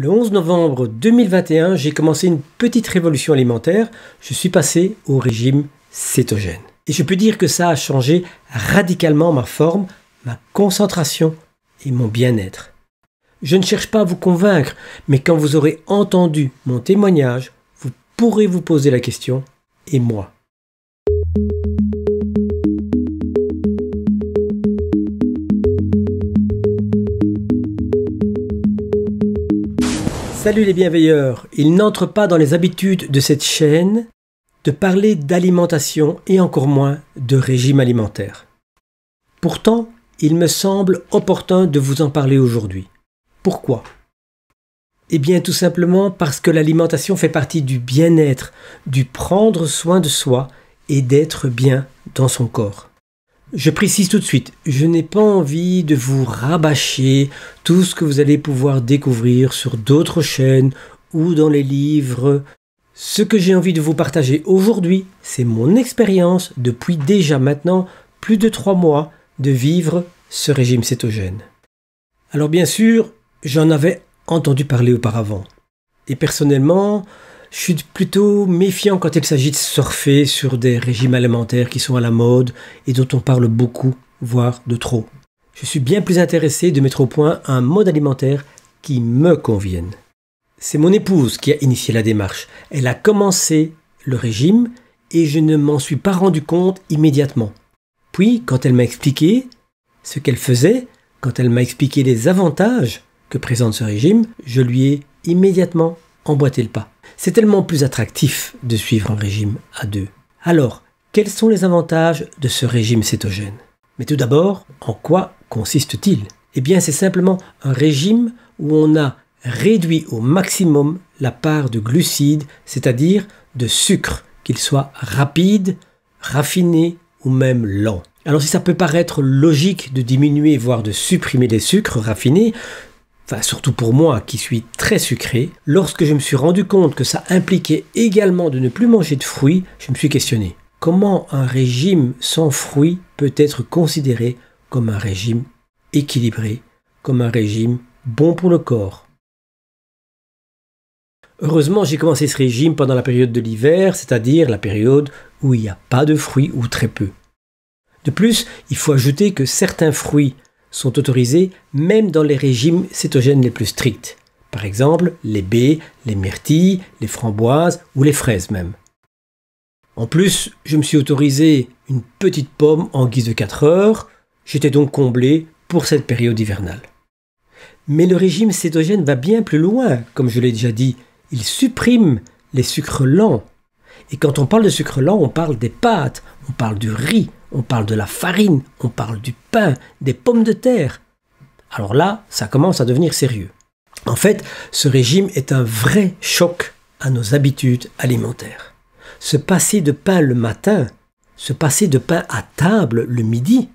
Le 11 novembre 2021, j'ai commencé une petite révolution alimentaire. Je suis passé au régime cétogène. Et je peux dire que ça a changé radicalement ma forme, ma concentration et mon bien-être. Je ne cherche pas à vous convaincre, mais quand vous aurez entendu mon témoignage, vous pourrez vous poser la question, et moi? Salut les bienveilleurs, il n'entre pas dans les habitudes de cette chaîne de parler d'alimentation et encore moins de régime alimentaire. Pourtant, il me semble opportun de vous en parler aujourd'hui. Pourquoi? Eh bien tout simplement parce que l'alimentation fait partie du bien-être, du prendre soin de soi et d'être bien dans son corps. Je précise tout de suite, je n'ai pas envie de vous rabâcher tout ce que vous allez pouvoir découvrir sur d'autres chaînes ou dans les livres. Ce que j'ai envie de vous partager aujourd'hui, c'est mon expérience depuis déjà maintenant plus de 3 mois de vivre ce régime cétogène. Alors bien sûr, j'en avais entendu parler auparavant. Et personnellement, je suis plutôt méfiant quand il s'agit de surfer sur des régimes alimentaires qui sont à la mode et dont on parle beaucoup, voire de trop. Je suis bien plus intéressé de mettre au point un mode alimentaire qui me convienne. C'est mon épouse qui a initié la démarche. Elle a commencé le régime et je ne m'en suis pas rendu compte immédiatement. Puis, quand elle m'a expliqué ce qu'elle faisait, quand elle m'a expliqué les avantages que présente ce régime, je lui ai immédiatement emboîté le pas. C'est tellement plus attractif de suivre un régime à deux. Alors, quels sont les avantages de ce régime cétogène? Mais tout d'abord, en quoi consiste-t-il? Eh bien, c'est simplement un régime où on a réduit au maximum la part de glucides, c'est-à-dire de sucre, qu'il soit rapide, raffiné ou même lent. Alors si ça peut paraître logique de diminuer, voire de supprimer les sucres raffinés, enfin, surtout pour moi qui suis très sucré, lorsque je me suis rendu compte que ça impliquait également de ne plus manger de fruits, je me suis questionné. Comment un régime sans fruits peut être considéré comme un régime équilibré, comme un régime bon pour le corps? Heureusement, j'ai commencé ce régime pendant la période de l'hiver, c'est-à-dire la période où il n'y a pas de fruits ou très peu. De plus, il faut ajouter que certains fruits sont autorisés même dans les régimes cétogènes les plus stricts. Par exemple, les baies, les myrtilles, les framboises ou les fraises même. En plus, je me suis autorisé une petite pomme en guise de 4 heures. J'étais donc comblé pour cette période hivernale. Mais le régime cétogène va bien plus loin, comme je l'ai déjà dit. Il supprime les sucres lents. Et quand on parle de sucre lent, on parle des pâtes, on parle du riz, on parle de la farine, on parle du pain, des pommes de terre. Alors là, ça commence à devenir sérieux. En fait, ce régime est un vrai choc à nos habitudes alimentaires. Se passer de pain le matin, se passer de pain à table le midi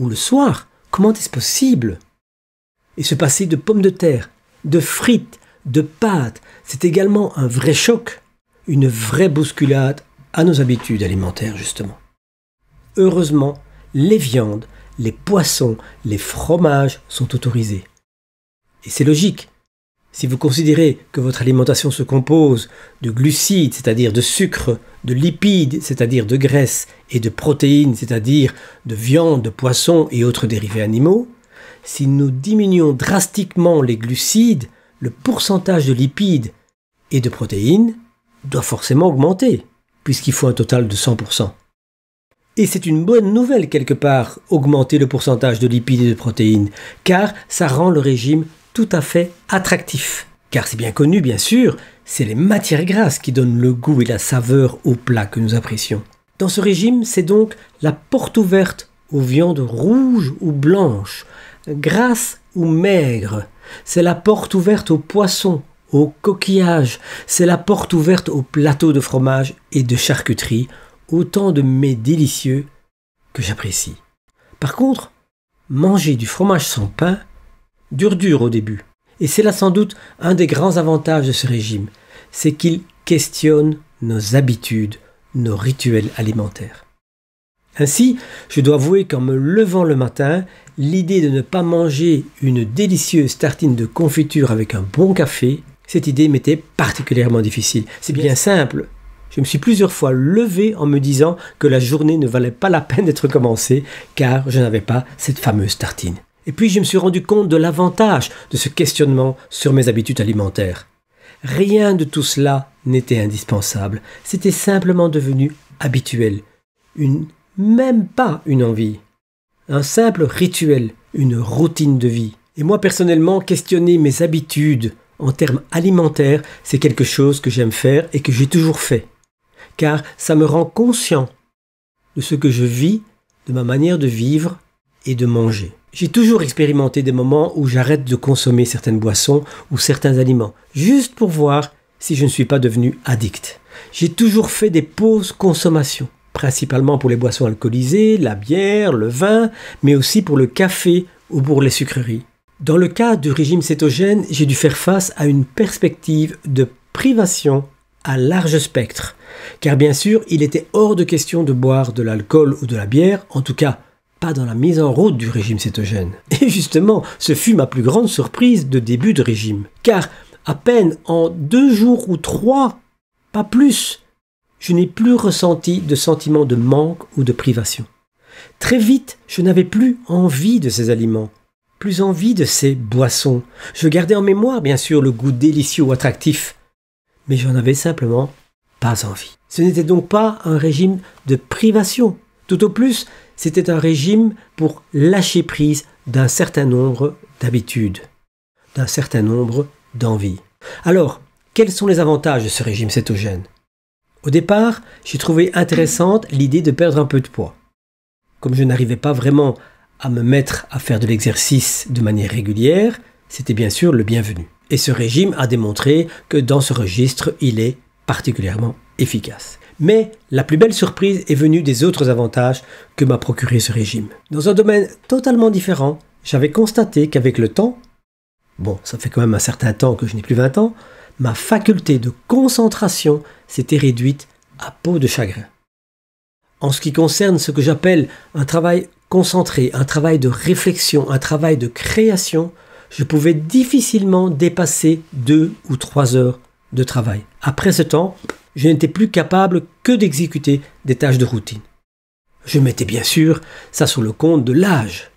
ou le soir, comment est-ce possible? Et se passer de pommes de terre, de frites, de pâtes, c'est également un vrai choc, une vraie bousculade à nos habitudes alimentaires justement. Heureusement, les viandes, les poissons, les fromages sont autorisés. Et c'est logique. Si vous considérez que votre alimentation se compose de glucides, c'est-à-dire de sucre, de lipides, c'est-à-dire de graisse, et de protéines, c'est-à-dire de viande, de poissons et autres dérivés animaux, si nous diminuons drastiquement les glucides, le pourcentage de lipides et de protéines doit forcément augmenter, puisqu'il faut un total de 100%. Et c'est une bonne nouvelle quelque part, augmenter le pourcentage de lipides et de protéines, car ça rend le régime tout à fait attractif. Car c'est bien connu, bien sûr, c'est les matières grasses qui donnent le goût et la saveur aux plats que nous apprécions. Dans ce régime, c'est donc la porte ouverte aux viandes rouges ou blanches, grasses ou maigres. C'est la porte ouverte aux poissons, aux coquillages. C'est la porte ouverte aux plateaux de fromage et de charcuterie. Autant de mets délicieux que j'apprécie. Par contre, manger du fromage sans pain dure au début. Et c'est là sans doute un des grands avantages de ce régime, c'est qu'il questionne nos habitudes, nos rituels alimentaires. Ainsi, je dois avouer qu'en me levant le matin, l'idée de ne pas manger une délicieuse tartine de confiture avec un bon café, cette idée m'était particulièrement difficile. C'est bien simple. Je me suis plusieurs fois levé en me disant que la journée ne valait pas la peine d'être commencée, car je n'avais pas cette fameuse tartine. Et puis je me suis rendu compte de l'avantage de ce questionnement sur mes habitudes alimentaires. Rien de tout cela n'était indispensable. C'était simplement devenu habituel. Même pas une envie. Un simple rituel, une routine de vie. Et moi personnellement, questionner mes habitudes en termes alimentaires, c'est quelque chose que j'aime faire et que j'ai toujours fait. Car ça me rend conscient de ce que je vis, de ma manière de vivre et de manger. J'ai toujours expérimenté des moments où j'arrête de consommer certaines boissons ou certains aliments, juste pour voir si je ne suis pas devenu addict. J'ai toujours fait des pauses consommation, principalement pour les boissons alcoolisées, la bière, le vin, mais aussi pour le café ou pour les sucreries. Dans le cas du régime cétogène, j'ai dû faire face à une perspective de privation à large spectre, car bien sûr, il était hors de question de boire de l'alcool ou de la bière, en tout cas, pas dans la mise en route du régime cétogène. Et justement, ce fut ma plus grande surprise de début de régime, car à peine en 2 jours ou 3, pas plus, je n'ai plus ressenti de sentiment de manque ou de privation. Très vite, je n'avais plus envie de ces aliments, plus envie de ces boissons. Je gardais en mémoire, bien sûr, le goût délicieux ou attractif, mais j'en avais simplement pas envie. Ce n'était donc pas un régime de privation. Tout au plus, c'était un régime pour lâcher prise d'un certain nombre d'habitudes, d'un certain nombre d'envies. Alors, quels sont les avantages de ce régime cétogène? Au départ, j'ai trouvé intéressante l'idée de perdre un peu de poids. Comme je n'arrivais pas vraiment à me mettre à faire de l'exercice de manière régulière, c'était bien sûr le bienvenu. Et ce régime a démontré que dans ce registre, il est particulièrement efficace. Mais la plus belle surprise est venue des autres avantages que m'a procuré ce régime. Dans un domaine totalement différent, j'avais constaté qu'avec le temps, bon, ça fait quand même un certain temps que je n'ai plus 20 ans, ma faculté de concentration s'était réduite à peau de chagrin. En ce qui concerne ce que j'appelle un travail concentré, un travail de réflexion, un travail de création, je pouvais difficilement dépasser 2 ou 3 heures de travail. Après ce temps, je n'étais plus capable que d'exécuter des tâches de routine. Je mettais bien sûr ça sur le compte de l'âge.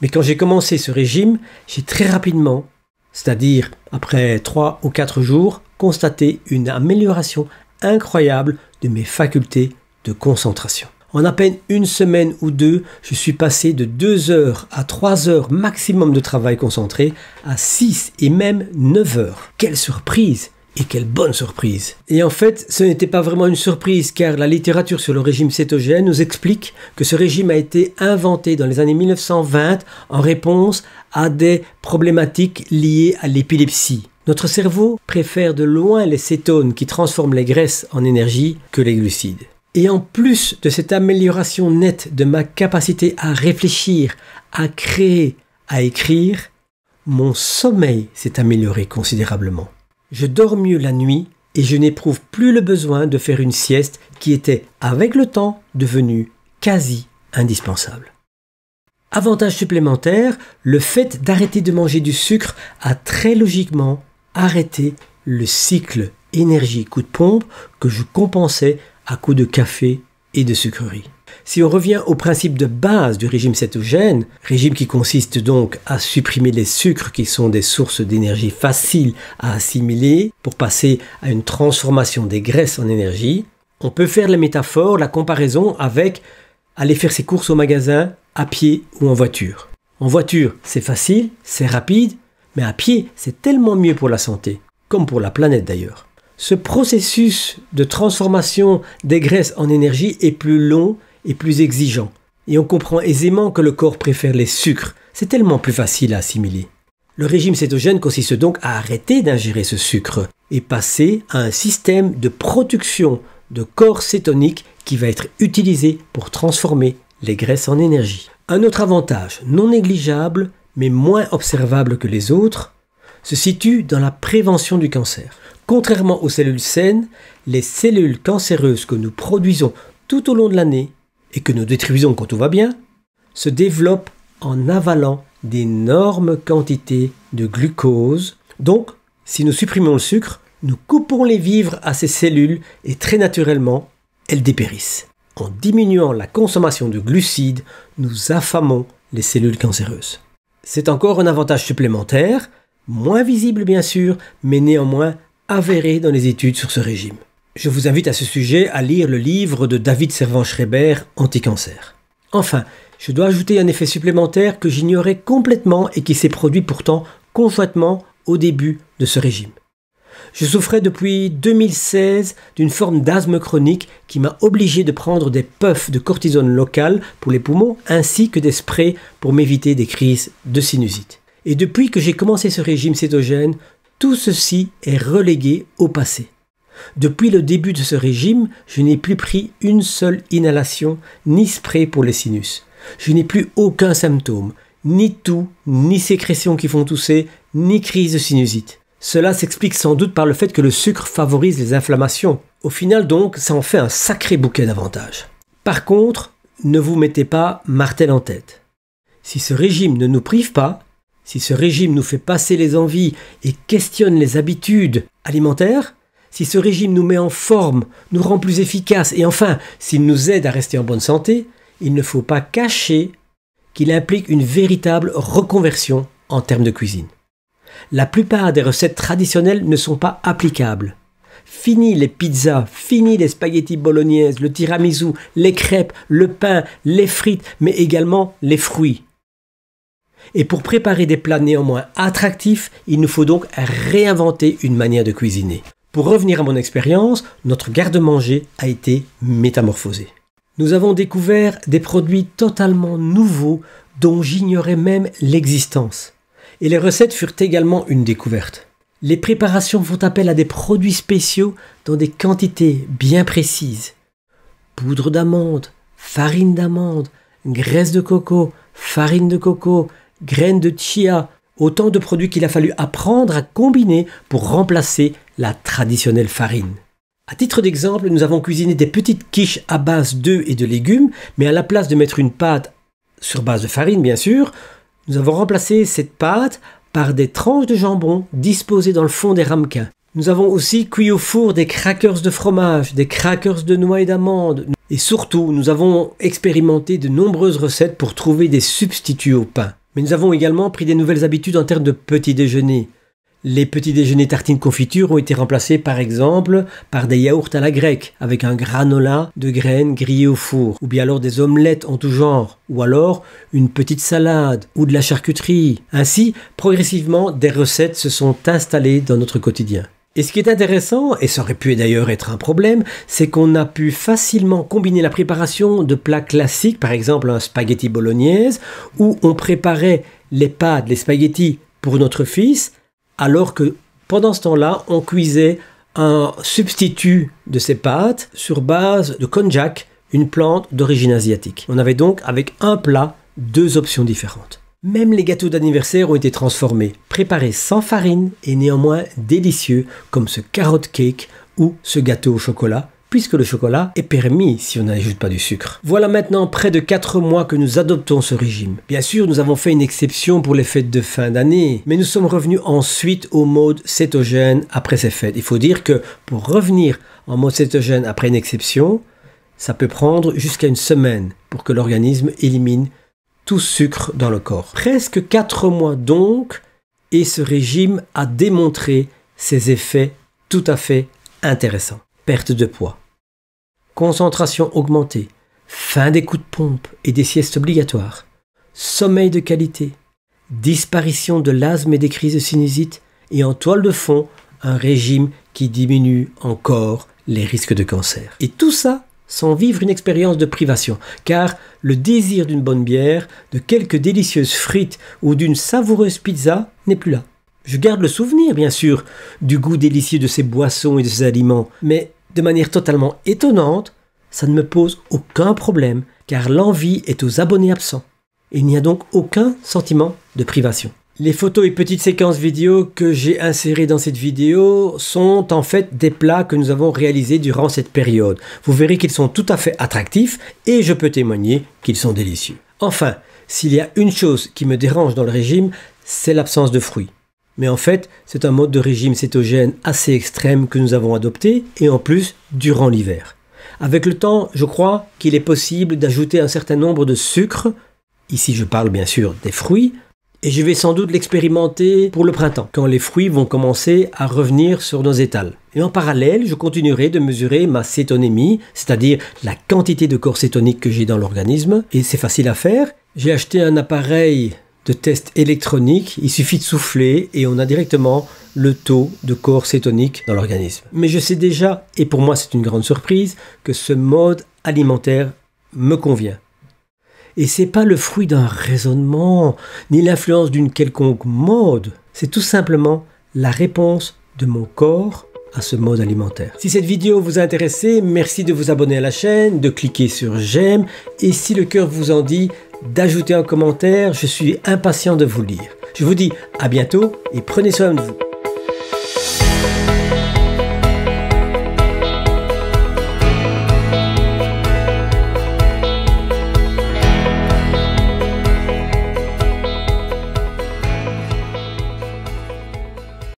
Mais quand j'ai commencé ce régime, j'ai très rapidement, c'est-à-dire après 3 ou 4 jours, constaté une amélioration incroyable de mes facultés de concentration. En à peine 1 semaine ou 2, je suis passé de 2 heures à 3 heures maximum de travail concentré à 6 et même 9 heures. Quelle surprise! Et quelle bonne surprise! Et en fait, ce n'était pas vraiment une surprise, car la littérature sur le régime cétogène nous explique que ce régime a été inventé dans les années 1920 en réponse à des problématiques liées à l'épilepsie. Notre cerveau préfère de loin les cétones qui transforment les graisses en énergie que les glucides. Et en plus de cette amélioration nette de ma capacité à réfléchir, à créer, à écrire, mon sommeil s'est amélioré considérablement. Je dors mieux la nuit et je n'éprouve plus le besoin de faire une sieste qui était, avec le temps, devenue quasi indispensable. Avantage supplémentaire, le fait d'arrêter de manger du sucre a très logiquement arrêté le cycle énergie-coup de pompe que je compensais à coups de café et de sucreries. Si on revient au principe de base du régime cétogène, régime qui consiste donc à supprimer les sucres qui sont des sources d'énergie faciles à assimiler pour passer à une transformation des graisses en énergie, on peut faire la métaphore, la comparaison avec aller faire ses courses au magasin à pied ou en voiture. En voiture, c'est facile, c'est rapide, mais à pied, c'est tellement mieux pour la santé, comme pour la planète d'ailleurs. Ce processus de transformation des graisses en énergie est plus long et plus exigeant. Et on comprend aisément que le corps préfère les sucres. C'est tellement plus facile à assimiler. Le régime cétogène consiste donc à arrêter d'ingérer ce sucre et passer à un système de production de corps cétonique qui va être utilisé pour transformer les graisses en énergie. Un autre avantage, non négligeable, mais moins observable que les autres, se situe dans la prévention du cancer. Contrairement aux cellules saines, les cellules cancéreuses que nous produisons tout au long de l'année et que nous détruisons quand tout va bien, se développent en avalant d'énormes quantités de glucose. Donc, si nous supprimons le sucre, nous coupons les vivres à ces cellules et très naturellement, elles dépérissent. En diminuant la consommation de glucides, nous affamons les cellules cancéreuses. C'est encore un avantage supplémentaire, moins visible bien sûr, mais néanmoins avéré dans les études sur ce régime. Je vous invite à ce sujet à lire le livre de David Servan-Schreiber, Anticancer. Enfin, je dois ajouter un effet supplémentaire que j'ignorais complètement et qui s'est produit pourtant conjointement au début de ce régime. Je souffrais depuis 2016 d'une forme d'asthme chronique qui m'a obligé de prendre des puffs de cortisone locale pour les poumons ainsi que des sprays pour m'éviter des crises de sinusite. Et depuis que j'ai commencé ce régime cétogène, tout ceci est relégué au passé. Depuis le début de ce régime, je n'ai plus pris une seule inhalation ni spray pour les sinus. Je n'ai plus aucun symptôme, ni toux, ni sécrétions qui font tousser, ni crise de sinusite. Cela s'explique sans doute par le fait que le sucre favorise les inflammations. Au final donc, ça en fait un sacré bouquet d'avantages. Par contre, ne vous mettez pas martel en tête. Si ce régime ne nous prive pas, si ce régime nous fait passer les envies et questionne les habitudes alimentaires, si ce régime nous met en forme, nous rend plus efficaces et enfin, s'il nous aide à rester en bonne santé, il ne faut pas cacher qu'il implique une véritable reconversion en termes de cuisine. La plupart des recettes traditionnelles ne sont pas applicables. Fini les pizzas, fini les spaghettis bolognaises, le tiramisu, les crêpes, le pain, les frites, mais également les fruits. Et pour préparer des plats néanmoins attractifs, il nous faut donc réinventer une manière de cuisiner. Pour revenir à mon expérience, notre garde-manger a été métamorphosé. Nous avons découvert des produits totalement nouveaux dont j'ignorais même l'existence. Et les recettes furent également une découverte. Les préparations font appel à des produits spéciaux dans des quantités bien précises. Poudre d'amande, farine d'amande, graisse de coco, farine de coco, graines de chia, autant de produits qu'il a fallu apprendre à combiner pour remplacer la traditionnelle farine. À titre d'exemple, nous avons cuisiné des petites quiches à base d'œufs et de légumes, mais à la place de mettre une pâte sur base de farine bien sûr, nous avons remplacé cette pâte par des tranches de jambon disposées dans le fond des ramequins. Nous avons aussi cuit au four des crackers de fromage, des crackers de noix et d'amandes. Et surtout, nous avons expérimenté de nombreuses recettes pour trouver des substituts au pain. Mais nous avons également pris des nouvelles habitudes en termes de petit déjeuner. Les petits déjeuners tartines confiture ont été remplacés par exemple par des yaourts à la grecque avec un granola de graines grillées au four, ou bien alors des omelettes en tout genre, ou alors une petite salade ou de la charcuterie. Ainsi, progressivement, des recettes se sont installées dans notre quotidien. Et ce qui est intéressant, et ça aurait pu d'ailleurs être un problème, c'est qu'on a pu facilement combiner la préparation de plats classiques, par exemple un spaghetti bolognaise, où on préparait les pâtes, les spaghettis pour notre fils, alors que pendant ce temps-là, on cuisait un substitut de ces pâtes sur base de konjac, une plante d'origine asiatique. On avait donc avec un plat, deux options différentes. Même les gâteaux d'anniversaire ont été transformés, préparés sans farine et néanmoins délicieux, comme ce carrot cake ou ce gâteau au chocolat, puisque le chocolat est permis si on n'ajoute pas du sucre. Voilà maintenant près de 4 mois que nous adoptons ce régime. Bien sûr, nous avons fait une exception pour les fêtes de fin d'année, mais nous sommes revenus ensuite au mode cétogène après ces fêtes. Il faut dire que pour revenir en mode cétogène après une exception, ça peut prendre jusqu'à une semaine pour que l'organisme élimine tout sucre dans le corps. Presque 4 mois donc, et ce régime a démontré ses effets tout à fait intéressants. Perte de poids, concentration augmentée, fin des coups de pompe et des siestes obligatoires, sommeil de qualité, disparition de l'asthme et des crises de sinusite, et en toile de fond, un régime qui diminue encore les risques de cancer. Et tout ça sans vivre une expérience de privation, car le désir d'une bonne bière, de quelques délicieuses frites ou d'une savoureuse pizza n'est plus là. Je garde le souvenir, bien sûr, du goût délicieux de ces boissons et de ces aliments, mais de manière totalement étonnante, ça ne me pose aucun problème, car l'envie est aux abonnés absents. Il n'y a donc aucun sentiment de privation. Les photos et petites séquences vidéo que j'ai insérées dans cette vidéo sont en fait des plats que nous avons réalisés durant cette période. Vous verrez qu'ils sont tout à fait attractifs et je peux témoigner qu'ils sont délicieux. Enfin, S'il y a une chose qui me dérange dans le régime, c'est l'absence de fruits. Mais en fait, c'est un mode de régime cétogène assez extrême que nous avons adopté, et en plus, durant l'hiver. Avec le temps, je crois qu'il est possible d'ajouter un certain nombre de sucres, ici je parle bien sûr des fruits, et je vais sans doute l'expérimenter pour le printemps, quand les fruits vont commencer à revenir sur nos étals. Et en parallèle, je continuerai de mesurer ma cétonémie, c'est-à-dire la quantité de corps cétonique que j'ai dans l'organisme, et c'est facile à faire. J'ai acheté un appareil de test électronique, il suffit de souffler et on a directement le taux de corps cétonique dans l'organisme. Mais je sais déjà, et pour moi c'est une grande surprise, que ce mode alimentaire me convient. Et c'est pas le fruit d'un raisonnement, ni l'influence d'une quelconque mode. C'est tout simplement la réponse de mon corps à ce mode alimentaire. Si cette vidéo vous a intéressé, merci de vous abonner à la chaîne, de cliquer sur j'aime, et si le cœur vous en dit, d'ajouter un commentaire, je suis impatient de vous lire. Je vous dis à bientôt et prenez soin de vous.